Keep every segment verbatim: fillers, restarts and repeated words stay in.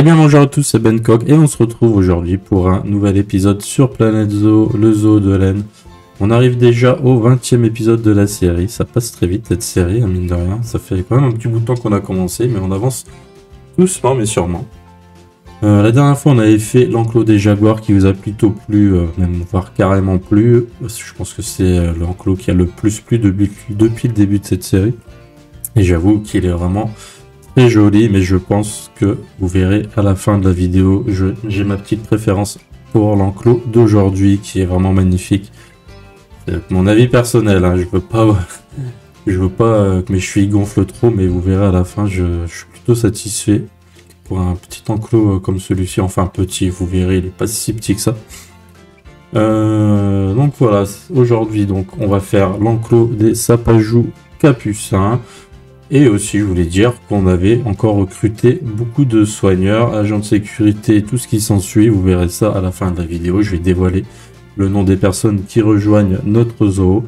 Eh bien bonjour à tous, c'est Bencog et on se retrouve aujourd'hui pour un nouvel épisode sur Planète Zoo, le zoo de l'Aisne. On arrive déjà au vingtième épisode de la série, ça passe très vite cette série, hein, mine de rien. Ça fait quand même un petit bout de temps qu'on a commencé, mais on avance doucement mais sûrement. Euh, la dernière fois on avait fait l'enclos des jaguars qui vous a plutôt plu, euh, même voire carrément plu. Je pense que c'est l'enclos qui a le plus plu depuis, depuis le début de cette série. Et j'avoue qu'il est vraiment très joli, mais je pense que vous verrez à la fin de la vidéo, j'ai ma petite préférence pour l'enclos d'aujourd'hui qui est vraiment magnifique. C'est mon avis personnel, hein, je veux pas, je veux pas euh, que mes chevilles gonflent trop, mais vous verrez à la fin, je, je suis plutôt satisfait pour un petit enclos comme celui-ci. Enfin petit, vous verrez, il n'est pas si petit que ça. Euh, donc voilà, aujourd'hui donc on va faire l'enclos des sapajous capucins. Et aussi, je voulais dire qu'on avait encore recruté beaucoup de soigneurs, agents de sécurité, tout ce qui s'ensuit. Vous verrez ça à la fin de la vidéo. Je vais dévoiler le nom des personnes qui rejoignent notre zoo.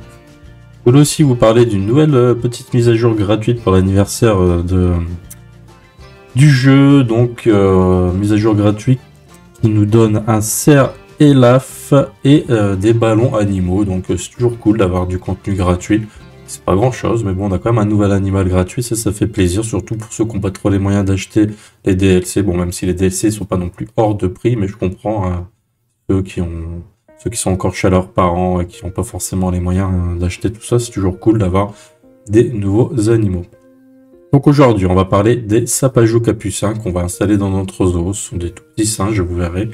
Je voulais aussi vous parler d'une nouvelle petite mise à jour gratuite pour l'anniversaire de du jeu. Donc, euh, mise à jour gratuite qui nous donne un cerf Elaf et euh, des ballons animaux. Donc, c'est toujours cool d'avoir du contenu gratuit. C'est pas grand chose, mais bon, on a quand même un nouvel animal gratuit, ça, ça fait plaisir, surtout pour ceux qui n'ont pas trop les moyens d'acheter les D L C. Bon, même si les D L C sont pas non plus hors de prix, mais je comprends euh, ceux qui ont, ceux qui sont encore chez leurs parents et qui n'ont pas forcément les moyens euh, d'acheter tout ça, c'est toujours cool d'avoir des nouveaux animaux. Donc aujourd'hui, on va parler des sapajous capucins qu'on va installer dans notre zoo. Ce sont des tout petits singes, vous verrez.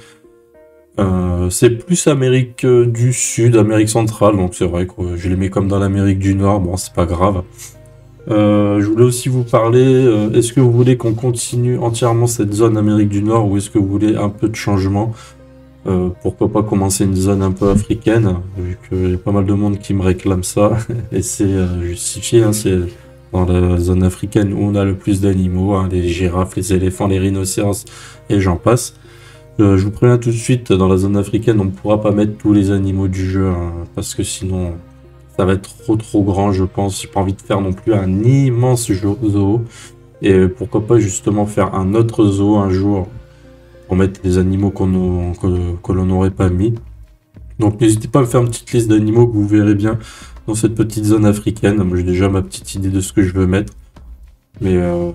Euh, c'est plus Amérique du Sud, Amérique centrale, donc c'est vrai que je les mets comme dans l'Amérique du Nord, bon c'est pas grave. Euh, je voulais aussi vous parler, euh, est-ce que vous voulez qu'on continue entièrement cette zone Amérique du Nord ou est-ce que vous voulez un peu de changement? euh, Pourquoi pas commencer une zone un peu africaine, vu qu'il y a pas mal de monde qui me réclame ça, et c'est euh, justifié, hein, c'est dans la zone africaine où on a le plus d'animaux, hein, les girafes, les éléphants, les rhinocéros, et j'en passe. Euh, je vous préviens tout de suite, dans la zone africaine, on ne pourra pas mettre tous les animaux du jeu, hein, parce que sinon, ça va être trop trop grand, je pense. J'ai pas envie de faire non plus un immense zoo. Et pourquoi pas justement faire un autre zoo un jour, pour mettre les animaux qu'on que, que l'on n'aurait pas mis. Donc n'hésitez pas à me faire une petite liste d'animaux que vous verrez bien dans cette petite zone africaine. Moi j'ai déjà ma petite idée de ce que je veux mettre, mais euh,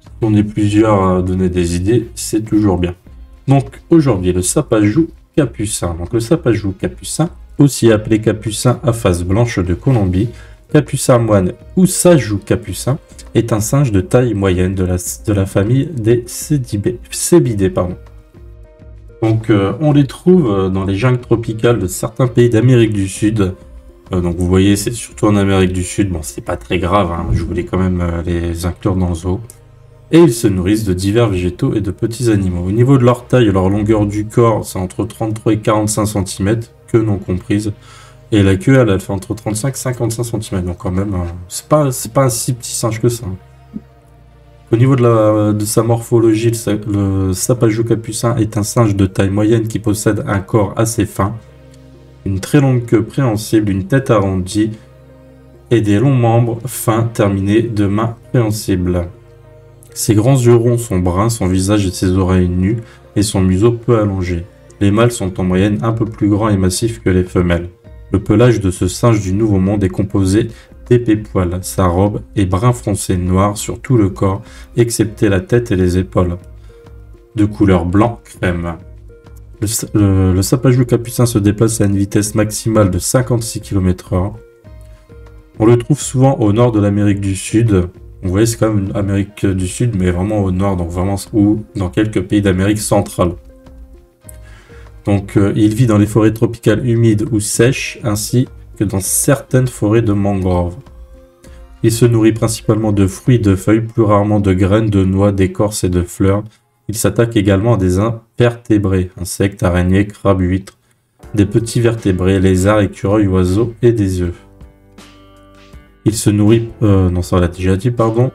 si on est plusieurs à donner des idées, c'est toujours bien. Donc aujourd'hui, le sapajou capucin. Donc le sapajou capucin, aussi appelé capucin à face blanche de Colombie, capucin moine ou sajou capucin, est un singe de taille moyenne de la, de la famille des cébidés. Pardon. Donc euh, on les trouve dans les jungles tropicales de certains pays d'Amérique du Sud. Euh, donc vous voyez, c'est surtout en Amérique du Sud. Bon, c'est pas très grave, hein, je voulais quand même euh, les inclure dans le zoo. Et ils se nourrissent de divers végétaux et de petits animaux. Au niveau de leur taille et leur longueur du corps, c'est entre trente-trois et quarante-cinq centimètres, queue non comprise. Et la queue, elle, elle fait entre trente-cinq et cinquante-cinq centimètres. Donc quand même, c'est pas, c'est pas un si petit singe que ça. Au niveau de, la, de sa morphologie, le, le sapajou capucin est un singe de taille moyenne qui possède un corps assez fin, une très longue queue préhensible, une tête arrondie et des longs membres fins terminés de mains préhensibles. Ses grands yeux ronds sont bruns, son visage et ses oreilles nues, et son museau peu allongé. Les mâles sont en moyenne un peu plus grands et massifs que les femelles. Le pelage de ce singe du Nouveau Monde est composé d'épais poils. Sa robe est brun foncé noir sur tout le corps, excepté la tête et les épaules, de couleur blanc crème. Le, le, le sapajou capucin se déplace à une vitesse maximale de cinquante-six kilomètres heure. On le trouve souvent au nord de l'Amérique du Sud. Vous voyez, c'est quand même une Amérique du Sud, mais vraiment au nord, donc vraiment ou dans quelques pays d'Amérique centrale. Donc, euh, il vit dans les forêts tropicales humides ou sèches, ainsi que dans certaines forêts de mangroves. Il se nourrit principalement de fruits, de feuilles, plus rarement de graines, de noix, d'écorces et de fleurs. Il s'attaque également à des invertébrés, insectes, araignées, crabes, huîtres, des petits vertébrés, lézards, écureuils, oiseaux et des œufs. Il se nourrit, euh, non ça l'a déjà dit, pardon.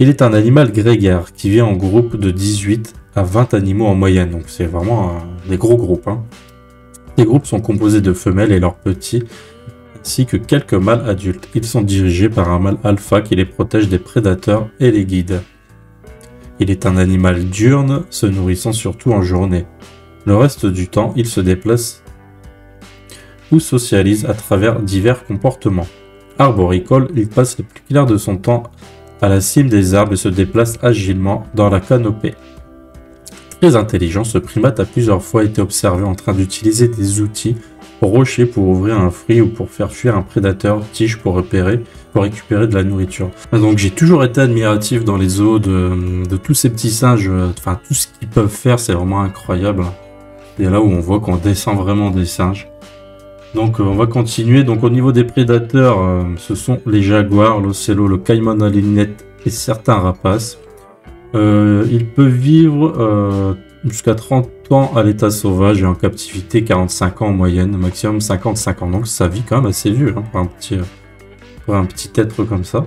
Il est un animal grégaire qui vit en groupe de dix-huit à vingt animaux en moyenne. Donc c'est vraiment euh, des gros groupes. Hein. Les groupes sont composés de femelles et leurs petits, ainsi que quelques mâles adultes. Ils sont dirigés par un mâle alpha qui les protège des prédateurs et les guide. Il est un animal diurne, se nourrissant surtout en journée. Le reste du temps, il se déplace ou socialise à travers divers comportements. Arboricole, il passe les plus clairs de son temps à la cime des arbres et se déplace agilement dans la canopée. Très intelligent, ce primate a plusieurs fois été observé en train d'utiliser des outils, rochers pour ouvrir un fruit ou pour faire fuir un prédateur, tige pour repérer, pour récupérer de la nourriture. Donc j'ai toujours été admiratif dans les zoos de, de tous ces petits singes, enfin tout ce qu'ils peuvent faire, c'est vraiment incroyable. Et là où on voit qu'on descend vraiment des singes. Donc euh, on va continuer. Donc au niveau des prédateurs, euh, ce sont les jaguars, l'ocelot, le caïman à lunettes et certains rapaces. Euh, ils peuvent vivre euh, jusqu'à trente ans à l'état sauvage et en captivité quarante-cinq ans en moyenne, maximum cinquante-cinq ans. Donc ça vit quand même assez vieux hein, pour, un petit, pour un petit être comme ça.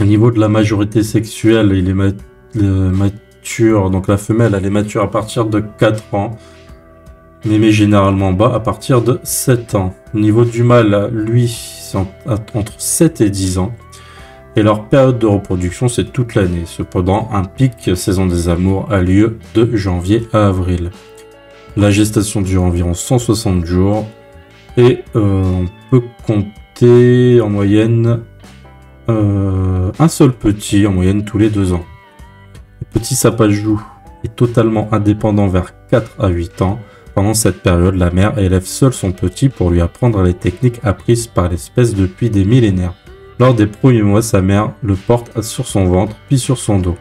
Au niveau de la majorité sexuelle, il est mat euh, mature. Donc la femelle, elle est mature à partir de quatre ans. Mémé généralement bas à partir de sept ans. Au niveau du mâle, lui, c'est entre sept et dix ans. Et leur période de reproduction, c'est toute l'année. Cependant, un pic, saison des amours, a lieu de janvier à avril. La gestation dure environ cent soixante jours. Et euh, on peut compter en moyenne euh, un seul petit, en moyenne tous les deux ans. Le petit sapajou est totalement indépendant vers quatre à huit ans. Pendant cette période, la mère élève seule son petit pour lui apprendre les techniques apprises par l'espèce depuis des millénaires. Lors des premiers mois, sa mère le porte sur son ventre, puis sur son dos.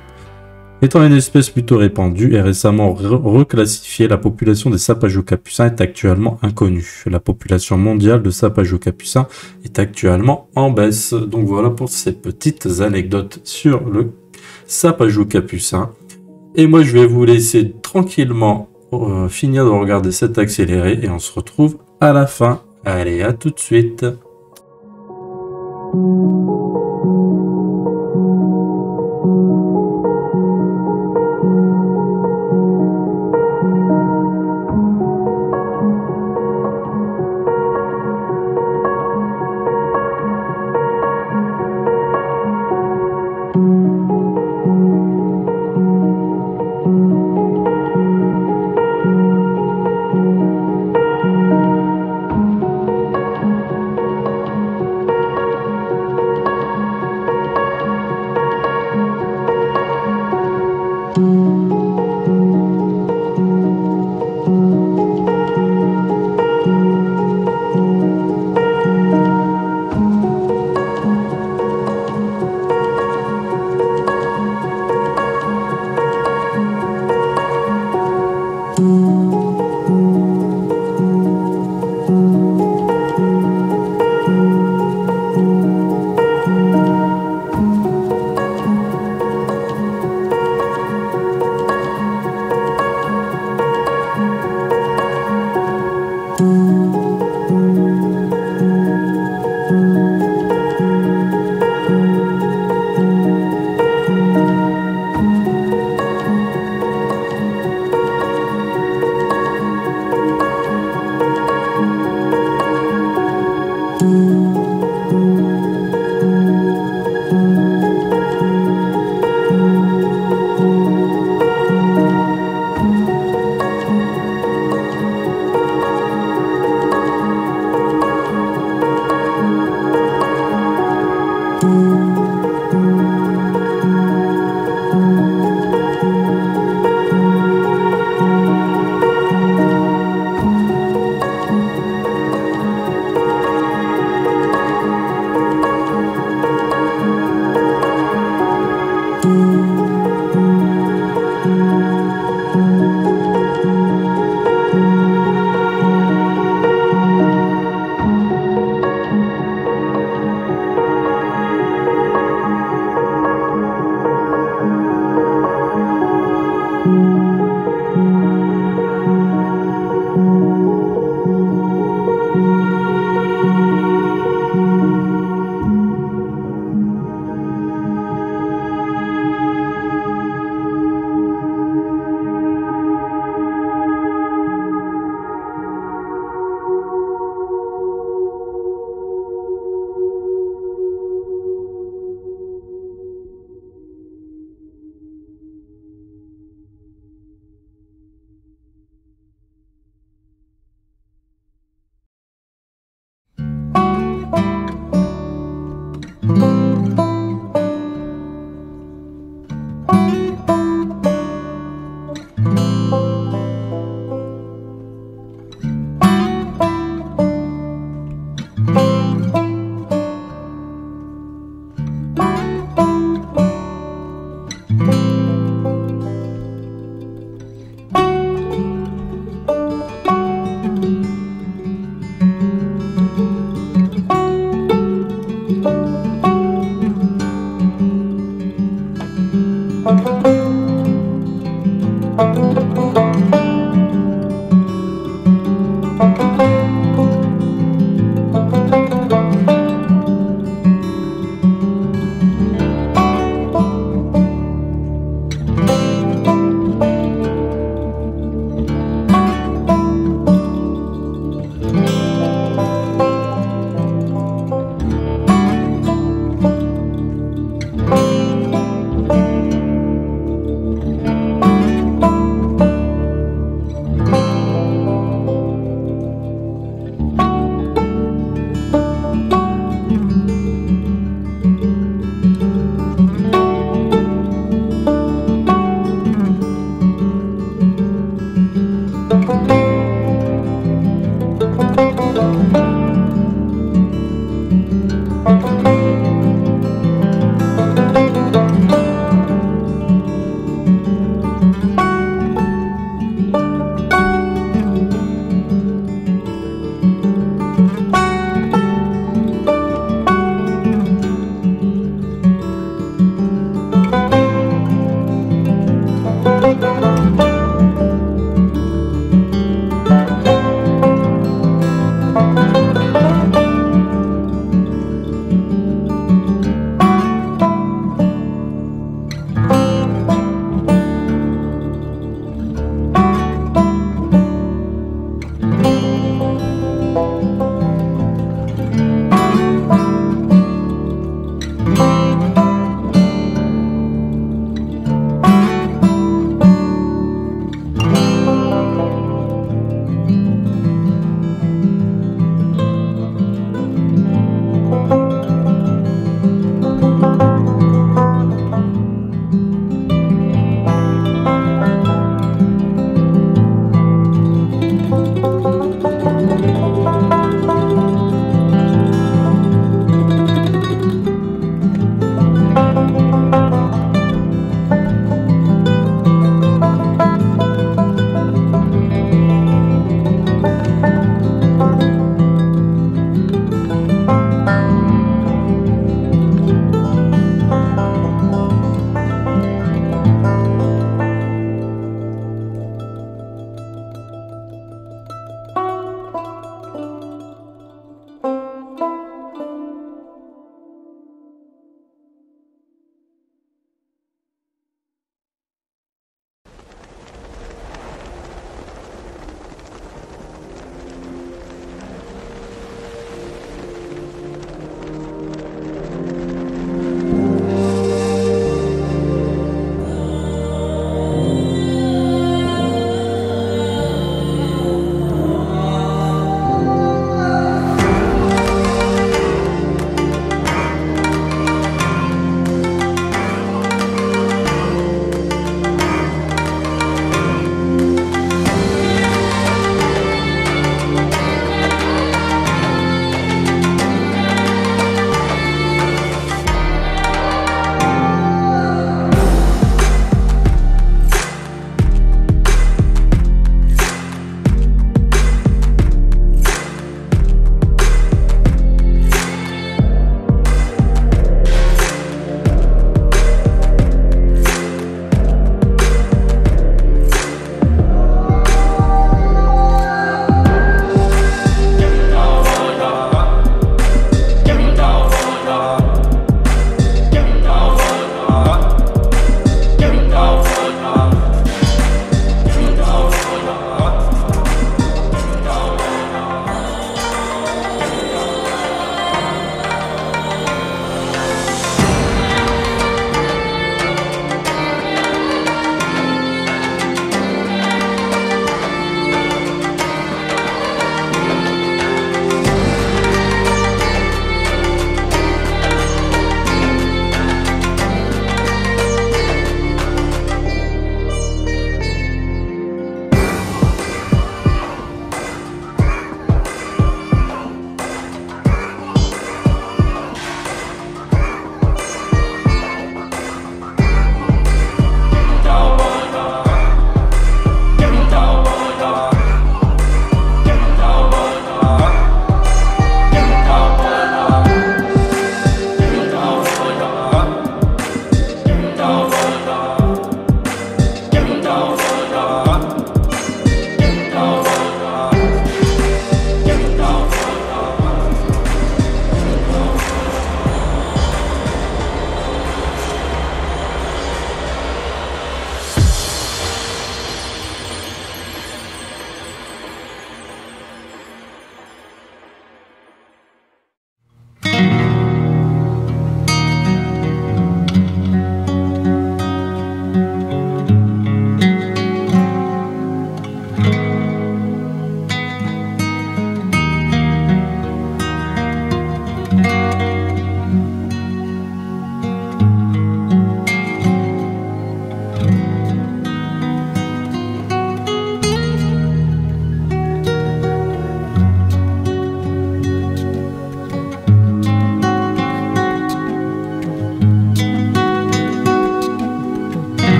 Étant une espèce plutôt répandue et récemment reclassifiée, la population des sapajous capucins est actuellement inconnue. La population mondiale de sapajous capucins est actuellement en baisse. Donc voilà pour ces petites anecdotes sur le sapajou capucin. Et moi, je vais vous laisser tranquillement finir de regarder cet accéléré et on se retrouve à la fin. Allez, à tout de suite.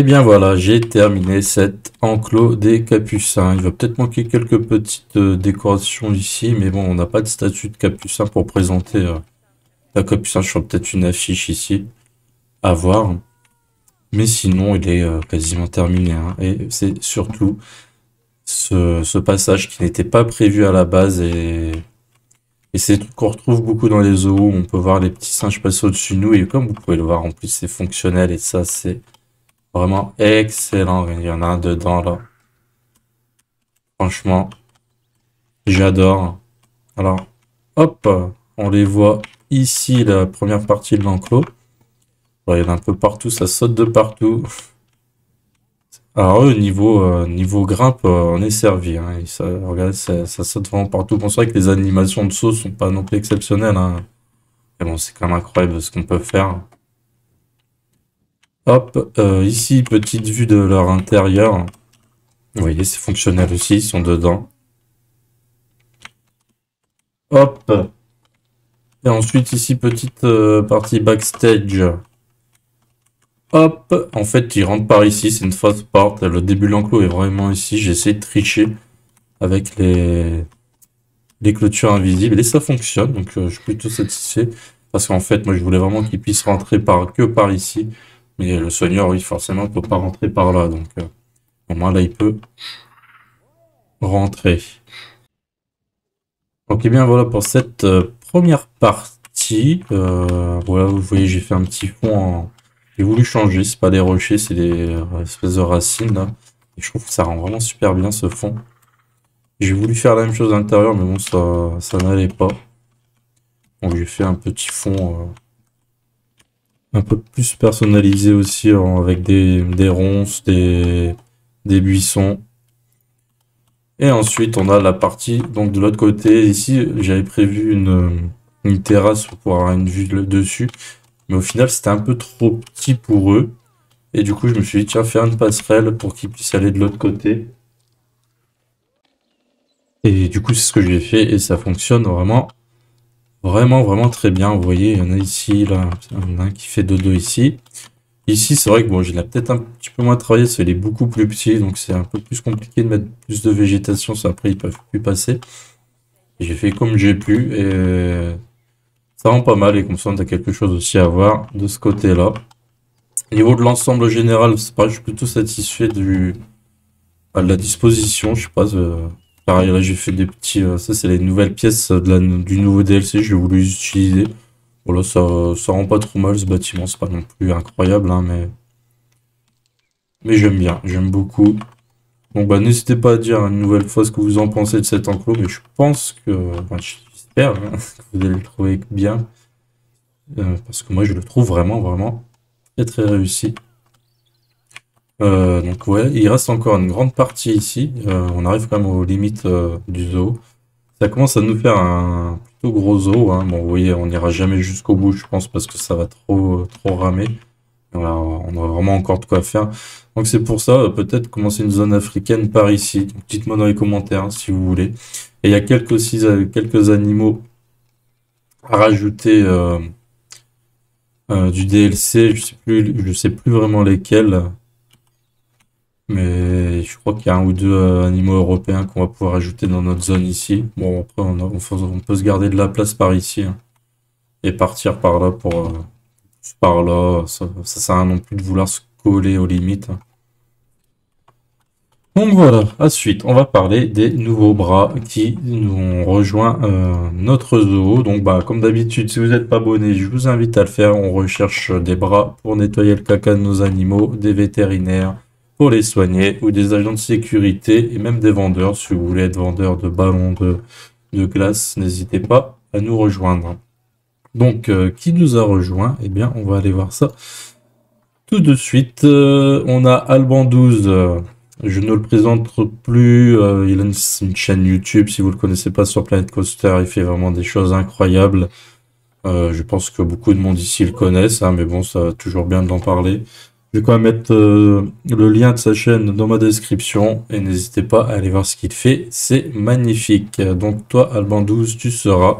Et bien voilà, j'ai terminé cet enclos des capucins. Il va peut-être manquer quelques petites euh, décorations ici, mais bon, on n'a pas de statue de capucin pour présenter euh, la capucin. Je ferai peut-être une affiche ici, à voir. Mais sinon, il est euh, quasiment terminé, hein. Et c'est surtout ce, ce passage qui n'était pas prévu à la base. Et, et c'est tout qu'on retrouve beaucoup dans les zoos. On peut voir les petits singes passer au-dessus de nous. Et comme vous pouvez le voir, en plus, c'est fonctionnel. Et ça, c'est vraiment excellent. Il y en a un dedans, là. Franchement, j'adore. Alors, hop, on les voit ici, la première partie de l'enclos. Il y en a un peu partout, ça saute de partout. Alors eux, niveau, euh, niveau grimpe, euh, on est servi, hein. Et ça, regardez, ça, ça saute vraiment partout. Bon, c'est vrai que les animations de saut sont pas non plus exceptionnelles, hein. Mais bon, c'est quand même incroyable ce qu'on peut faire. Hop, euh, ici, petite vue de leur intérieur. Vous voyez, c'est fonctionnel aussi, ils sont dedans. Hop. Et ensuite, ici, petite euh, partie backstage. Hop, en fait, il rentre par ici, c'est une fausse porte. Le début de l'enclos est vraiment ici. J'ai essayé de tricher avec les, les clôtures invisibles et ça fonctionne. Donc, euh, je suis plutôt satisfait parce qu'en fait, moi, je voulais vraiment qu'ils puissent rentrer par que par ici. Mais le soigneur, oui, forcément, il peut pas rentrer par là. Donc, euh, au moins, là, il peut rentrer. Donc, et bien, voilà pour cette euh, première partie. Euh, voilà, vous voyez, j'ai fait un petit fond en... J'ai voulu changer, c'est pas des rochers, c'est des espèces de racines là. Et je trouve que ça rend vraiment super bien ce fond. J'ai voulu faire la même chose à l'intérieur, mais bon, ça, ça n'allait pas. Donc j'ai fait un petit fond euh, un peu plus personnalisé aussi, euh, avec des, des ronces, des, des buissons. Et ensuite, on a la partie donc de l'autre côté. Ici, j'avais prévu une, une terrasse pour pouvoir avoir une vue dessus. Mais au final, c'était un peu trop petit pour eux. Et du coup, je me suis dit, tiens, faire une passerelle pour qu'ils puissent aller de l'autre côté. Et du coup, c'est ce que j'ai fait. Et ça fonctionne vraiment, vraiment, vraiment très bien. Vous voyez, il y en a ici, là. Il y en a un qui fait dodo ici. Ici, c'est vrai que bon, je l'ai peut-être un petit peu moins travaillé. Parce qu'il est beaucoup plus petit. Donc, c'est un peu plus compliqué de mettre plus de végétation. Ça, après, ils peuvent plus passer. J'ai fait comme j'ai pu. Et... ça rend pas mal et comme ça on a quelque chose aussi à voir de ce côté là. Au niveau de l'ensemble général, c'est pareil, je suis plutôt satisfait du, de la disposition. Je sais pas, pareil là j'ai fait des petits, ça c'est les nouvelles pièces de la, du nouveau D L C, j'ai voulu les utiliser. Voilà, ça, ça rend pas trop mal ce bâtiment, c'est pas non plus incroyable, hein, mais, mais j'aime bien, j'aime beaucoup. Donc bah n'hésitez pas à dire une nouvelle fois ce que vous en pensez de cet enclos, mais je pense que... Enfin, je, j'espère que vous allez le trouver bien, euh, parce que moi je le trouve vraiment vraiment très très réussi. Euh, donc ouais, il reste encore une grande partie ici, euh, on arrive quand même aux limites euh, du zoo. Ça commence à nous faire un plutôt gros zoo, hein. Bon vous voyez, on n'ira jamais jusqu'au bout je pense parce que ça va trop, trop ramer. Voilà, on aura vraiment encore de quoi faire. Donc c'est pour ça, peut-être commencer une zone africaine par ici. Dites-moi dans les commentaires hein, si vous voulez. Et il y a quelques, aussi, quelques animaux à rajouter euh, euh, du D L C. Je sais plus, je sais plus vraiment lesquels. Mais je crois qu'il y a un ou deux euh, animaux européens qu'on va pouvoir ajouter dans notre zone ici. Bon après on, a, on, on peut se garder de la place par ici. Hein, et partir par là pour... Euh, par là, ça, ça sert à non plus de vouloir se coller aux limites. Donc voilà, ensuite on va parler des nouveaux bras qui nous ont rejoint euh, notre zoo. Donc bah comme d'habitude, si vous n'êtes pas abonné, je vous invite à le faire. On recherche des bras pour nettoyer le caca de nos animaux, des vétérinaires pour les soigner ou des agents de sécurité et même des vendeurs. Si vous voulez être vendeur de ballons de, de glace, n'hésitez pas à nous rejoindre. Donc, euh, qui nous a rejoint? Eh bien, on va aller voir ça tout de suite. Euh, on a Alban douze. Euh, je ne le présente plus. Euh, il a une, une chaîne YouTube. Si vous ne le connaissez pas sur Planet Coaster, il fait vraiment des choses incroyables. Euh, je pense que beaucoup de monde ici le connaissent. Hein, mais bon, ça va toujours bien d'en parler. Je vais quand même mettre euh, le lien de sa chaîne dans ma description. Et n'hésitez pas à aller voir ce qu'il fait. C'est magnifique. Donc, toi, Alban douze, tu seras...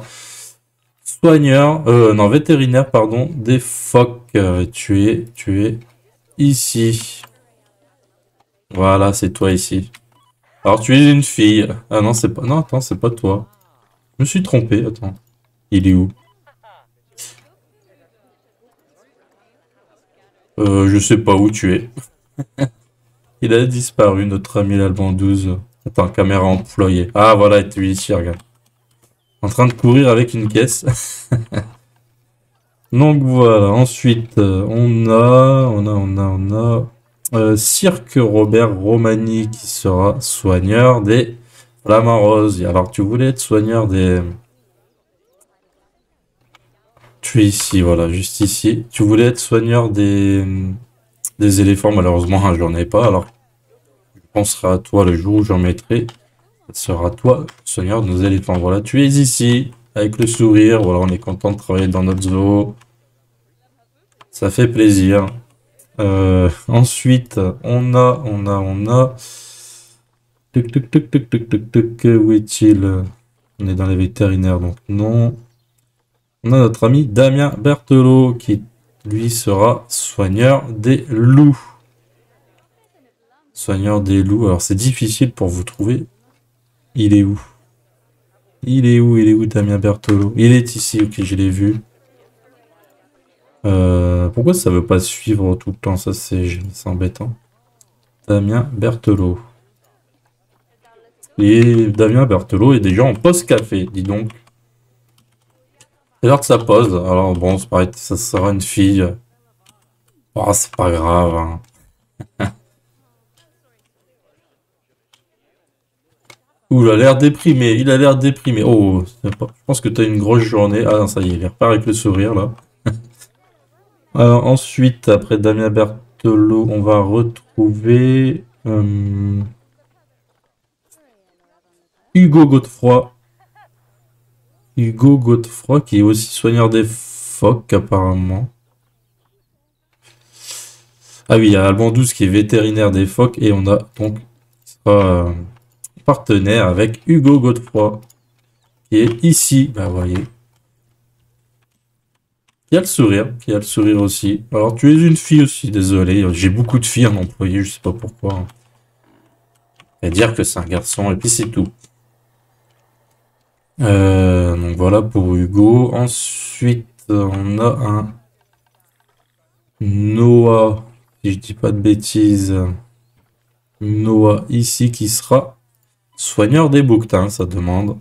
soigneur, euh, non, vétérinaire, pardon, des phoques. Euh, tu es, tu es ici. Voilà, c'est toi ici. Alors tu es une fille. Ah non, c'est pas... Non, attends, c'est pas toi. Je me suis trompé, attends. Il est où? Euh, je sais pas où tu es. Il a disparu, notre ami l'Alban douze. Attends, caméra employée. Ah, voilà, tu es ici, regarde. En train de courir avec une caisse. Donc voilà, ensuite, on a... On a, on a, on a... Euh, Cirque Robert Romani qui sera soigneur des flammes roses. Alors, tu voulais être soigneur des... Tu es ici, voilà, juste ici. Tu voulais être soigneur des, des éléphants, malheureusement, hein, je n'en ai pas. Alors, je penserai à toi le jour où j'en mettrai. Ce sera toi, soigneur de nos éléphants. Voilà, tu es ici, avec le sourire. Voilà, on est content de travailler dans notre zoo. Ça fait plaisir. Euh, ensuite, on a, on a, on a... Tuc, tuc, tuc, tuc, tuc, tuc, tuc. Où est-il? On est dans les vétérinaires, donc non... On a notre ami Damien Berthelot qui, lui, sera soigneur des loups. Soigneur des loups. Alors, c'est difficile pour vous trouver. Il est où? Il est où? Il est où Damien Berthelot? Il est ici. Ok, je l'ai vu. Euh, pourquoi ça ne veut pas suivre tout le temps? Ça, c'est embêtant. Damien Berthelot. Et Damien Berthelot est déjà en poste café, dis donc. C'est l'heure de sa pause. Alors bon, c'est pareil, ça sera une fille. Oh, c'est pas grave. Hein. Ouh, il a l'air déprimé. Il a l'air déprimé. Oh, je pense que t'as une grosse journée. Ah non, ça y est, il repart avec le sourire là. Alors, ensuite, après Damien Berthelot, on va retrouver euh, Hugo Godefroy. Hugo Godefroy qui est aussi soigneur des phoques apparemment. Ah oui, il y a Alban douze qui est vétérinaire des phoques et on a donc euh, partenaire avec Hugo Godefroy qui est ici. Bah voyez. Qui a le sourire, qui a le sourire aussi. Alors tu es une fille aussi, désolé. J'ai beaucoup de filles en employé, je sais pas pourquoi. Et dire que c'est un garçon et puis c'est tout. Euh, donc voilà pour Hugo. Ensuite, on a un Noah, si je dis pas de bêtises. Noah ici qui sera soigneur des bouquetins, ça demande.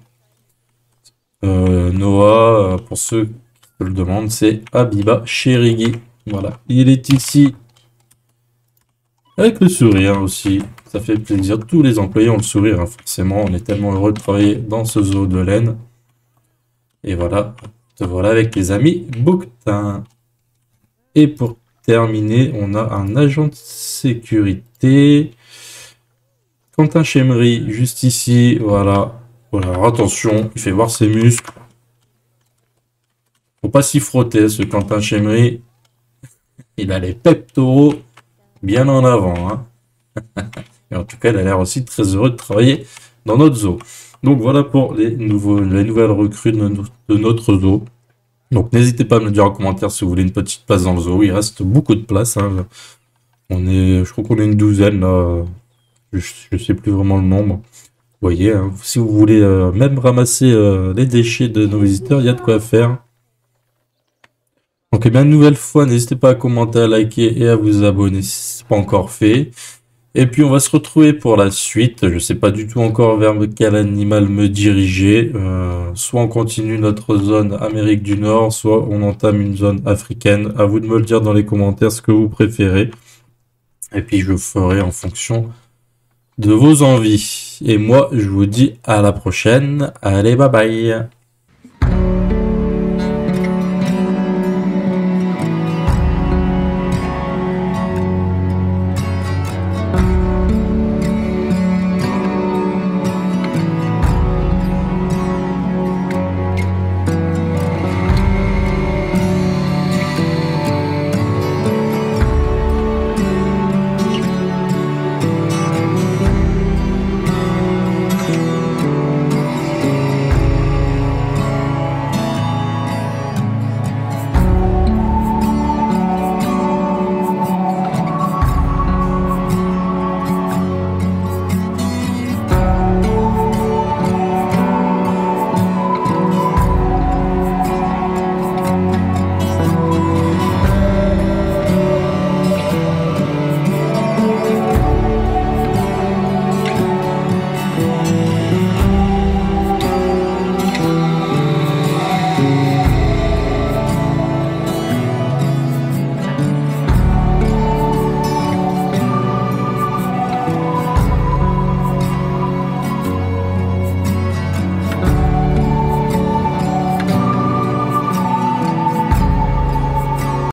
Euh, Noah, pour ceux qui le demandent, c'est Abiba Chérigui. Voilà, il est ici avec le sourire aussi. Ça fait plaisir. Tous les employés ont le sourire, hein, forcément. On est tellement heureux de travailler dans ce zoo de l'Aisne. Et voilà. Te voilà avec les amis bouquetins. Et pour terminer, on a un agent de sécurité. Quentin Chémery, juste ici. Voilà. Voilà. Alors attention, il fait voir ses muscles. Faut pas s'y frotter, ce Quentin Chémery. Il a les pectoraux bien en avant. Hein. Et en tout cas, elle a l'air aussi très heureux de travailler dans notre zoo. Donc voilà pour les, nouveaux, les nouvelles recrues de, de notre zoo. Donc n'hésitez pas à me le dire en commentaire si vous voulez une petite place dans le zoo. Il reste beaucoup de place. Hein. On est, je crois qu'on est une douzaine. Là. Je ne sais plus vraiment le nombre. Vous voyez, hein, si vous voulez euh, même ramasser euh, les déchets de nos visiteurs, il y a de quoi faire. Donc et bien, une nouvelle fois, n'hésitez pas à commenter, à liker et à vous abonner si ce n'est pas encore fait. Et puis on va se retrouver pour la suite. Je sais pas du tout encore vers quel animal me diriger. Euh, soit on continue notre zone Amérique du Nord, soit on entame une zone africaine. À vous de me le dire dans les commentaires ce que vous préférez. Et puis je ferai en fonction de vos envies. Et moi je vous dis à la prochaine. Allez, bye bye.